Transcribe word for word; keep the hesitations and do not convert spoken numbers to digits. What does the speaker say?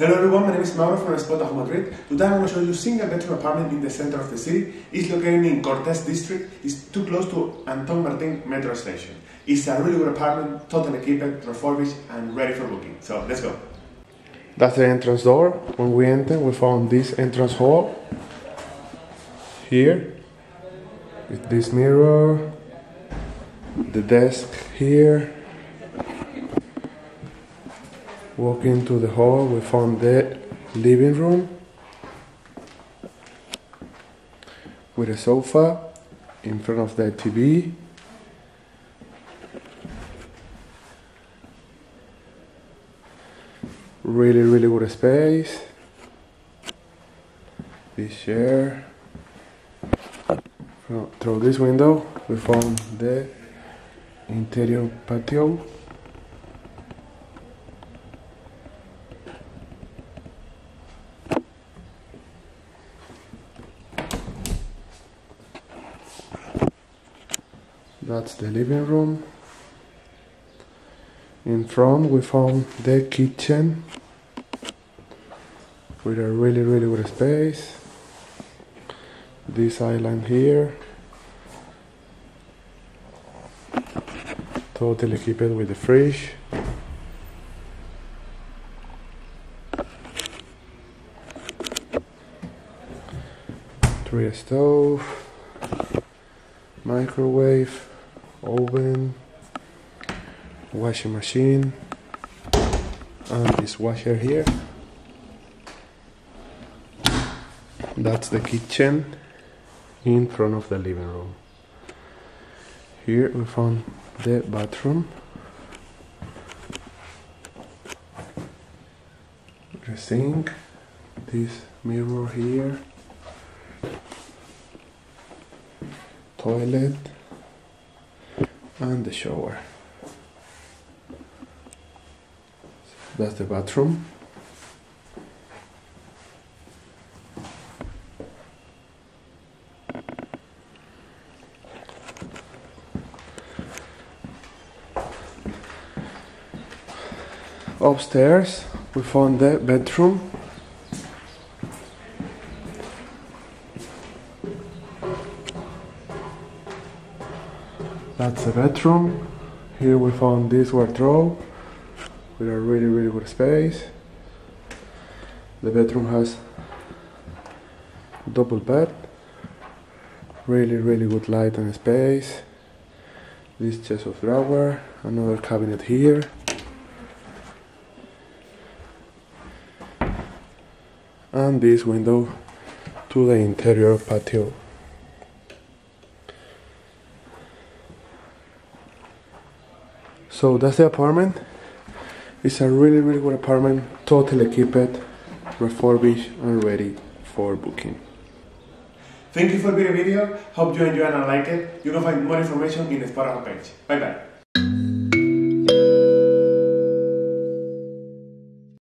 Hello everyone, my name is Mauro from Spotahome, Madrid. Today I'm going to show you a single bedroom apartment in the center of the city. It's located in Cortés district. It's too close to Anton Martín metro station. It's a really good apartment, totally equipped, refurbished and ready for booking. So let's go. That's the entrance door. When we enter, we found this entrance hall here with this mirror, the desk here. Walk into the hall, we found the living room with a sofa in front of the T V. Really, really good space. This chair. Through this window, we found the interior patio. That's the living room. In front we found the kitchen with a really really good space. This island here, totally equipped with the fridge. Three stove, microwave, oven, washing machine, and this washer here. That's the kitchen in front of the living room. Here we found the bathroom. The sink, this mirror here, toilet, and the shower. That's the bathroom. Upstairs we found the bedroom. That's the bedroom. Here we found this wardrobe with a really really good space. The bedroom has double bed. Really really good light and space. This chest of drawer, another cabinet here. And this window to the interior patio. So that's the apartment. It's a really really good apartment, totally equipped, refurbished and ready for booking. Thank you for the video, hope you enjoyed and like it. You can find more information in the Spotahome page. Bye bye.